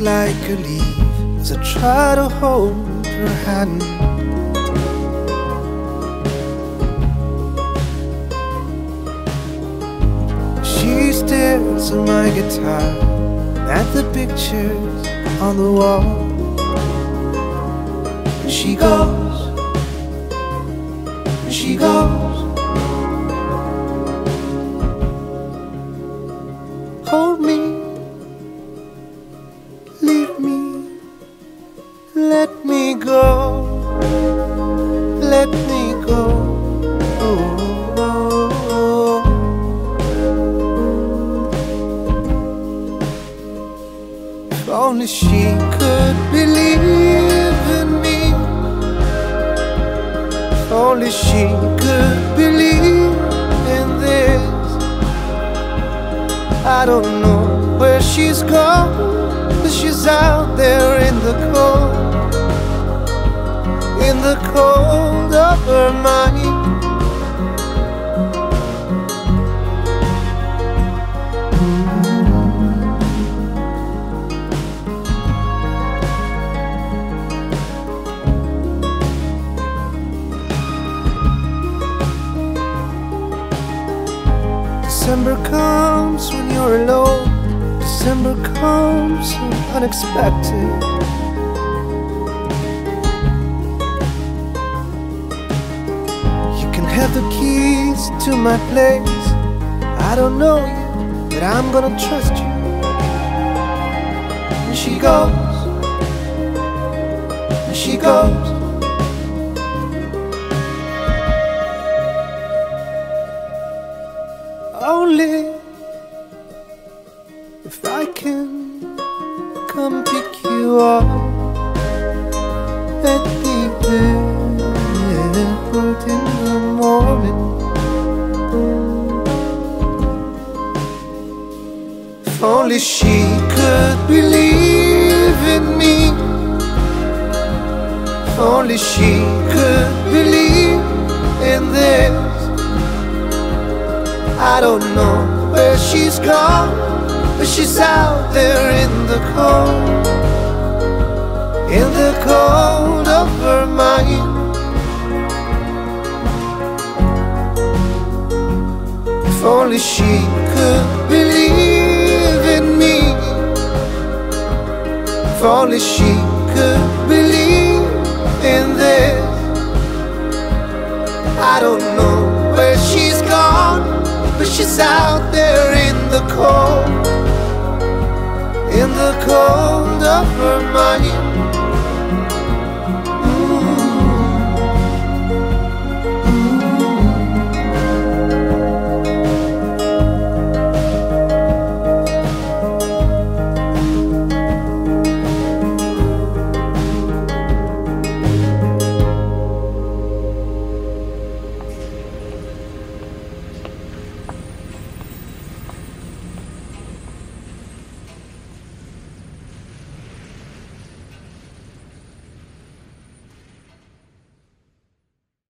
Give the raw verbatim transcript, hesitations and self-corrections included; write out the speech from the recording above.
feels like a leaf as I try to hold her hand. She stares at my guitar, at the pictures on the wall. She goes, she goes. Hold me, leave me, let me go, let me go. Oh, oh, oh. If only she could believe in me, if only she could believe in this. I don't know where she's gone, but she's out there in the cold, in the cold of her mind. December comes when you're alone, December comes so unexpected. You can have the keys to my place. I don't know you, but I'm gonna trust you. And she goes, and she goes. Only if I can come pick you up at the airport in the morning. If only she could believe in me, if only she could believe in this. I don't know where she's gone, but she's out there in the cold, in the cold of her mind. If only she could believe in me, if only she could believe in this. I don't know where she's gone, but she's out there in the cold, in the cold of her mind.